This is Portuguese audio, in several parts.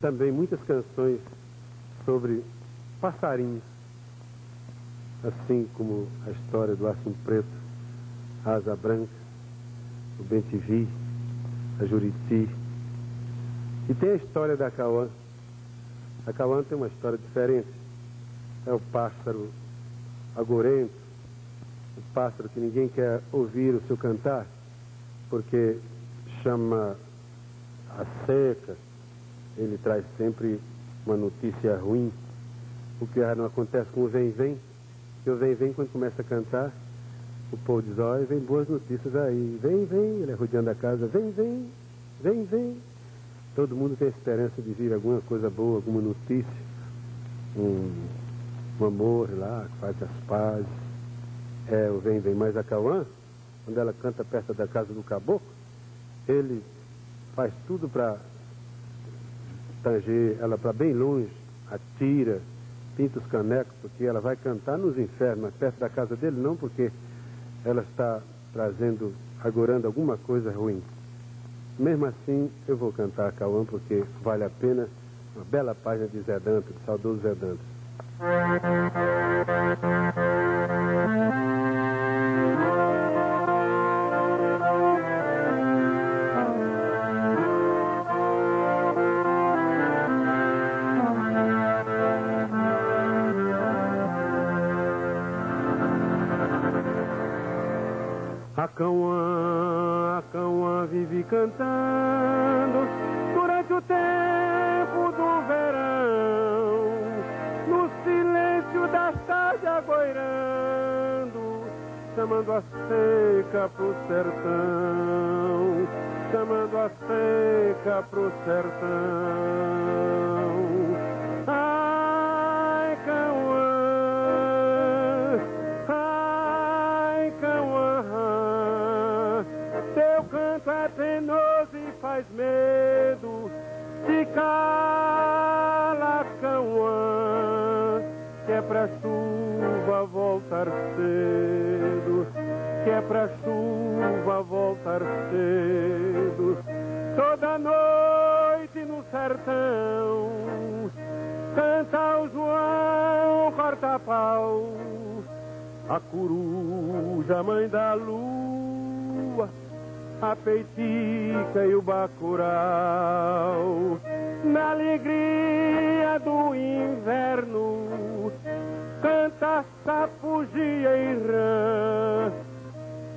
Também muitas canções sobre passarinhos, assim como a história do Assunto Preto, a Asa Branca, o Bentivi, a Juriti. E tem a história da Acauã. A Acauã tem uma história diferente. É o pássaro agorento, o pássaro que ninguém quer ouvir o seu cantar, porque chama a seca. Ele traz sempre uma notícia ruim, o que não acontece com o vem-vem. Porque o vem-vem, quando começa a cantar, o povo diz: ó, vem boas notícias aí, vem-vem, ele é rodeando a casa, vem-vem, vem-vem. Todo mundo tem a esperança de vir alguma coisa boa, alguma notícia, um amor lá, que faz as pazes, é o vem-vem. Mas a Acauã, quando ela canta perto da casa do caboclo, ele faz tudo para tanger ela para bem longe, atira, pinta os canecos, porque ela vai cantar nos infernos, mas perto da casa dele não, porque ela está trazendo, agorando alguma coisa ruim. Mesmo assim, eu vou cantar a Acauã, porque vale a pena, uma bela página de Zé Dantas, do saudoso Zé Dantas. Acauã, Acauã vive cantando durante o tempo do verão, no silêncio das tardes agoirando, chamando a seca pro sertão, chamando a seca pro sertão. Faz medo, se cala, Acauã, que é pra chuva voltar cedo, que é pra chuva voltar cedo. Toda noite no sertão canta o João Corta-Pau, a coruja, mãe da lua, a peitica e o bacurau. Na alegria do inverno canta sapo, gia e rã,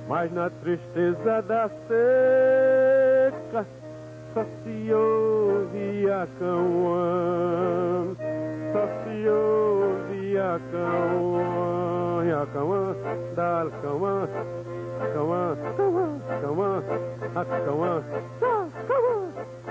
mas na tristeza da seca só se ouve Acauã, só se ouve Acauã. Acauã, dá Acauã, Acauã, Acauã, Acauã, Acauã, Acauã.